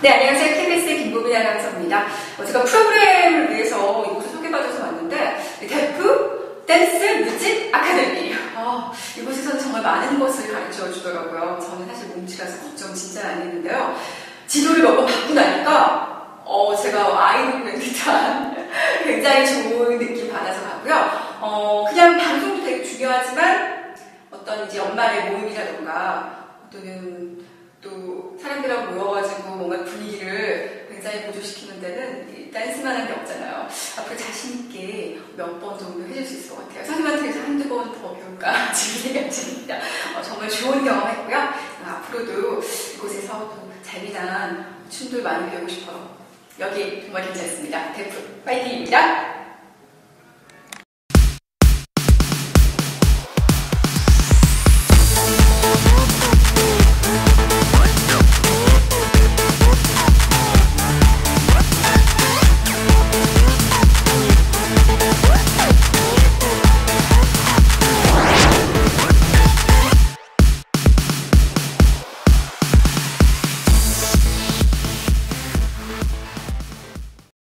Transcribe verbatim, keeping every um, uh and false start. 네, 안녕하세요. 케이비에스 김보민 아나운서입니다. 어, 제가 프로그램을 위해서 이곳을 소개받아서 왔는데 데프 댄스 뮤직 아카데미. 아, 이곳에서는 정말 많은 것을 가르쳐 주더라고요. 저는 사실 몸치라서 걱정 진짜 안 했는데요. 지도를 몇 번 받고 나니까 어, 제가 아이돌인 듯한 굉장히 좋은 느낌 받아서 갔고요. 어, 그냥 방송도 되게 중요하지만 어떤 이제 연말의 모임이라던가 또는 또 사람들하고 모여가지고 뭔가 분위기를 굉장히 고조시키는 데는 댄스만 한 게 없잖아요. 앞으로 자신있게 몇 번 정도 해줄 수 있을 것 같아요. 선생님한테서 한두 번 더 배울까 지금 생각 중입니다. 어, 정말 좋은 경험했고요. 아, 앞으로도 이곳에서 또 재미난 춤들 많이 배우고 싶어요. 여기 정말 괜찮습니다. 데프 파이팅입니다.